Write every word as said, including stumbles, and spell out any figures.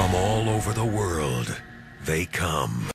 From all over the world, they come.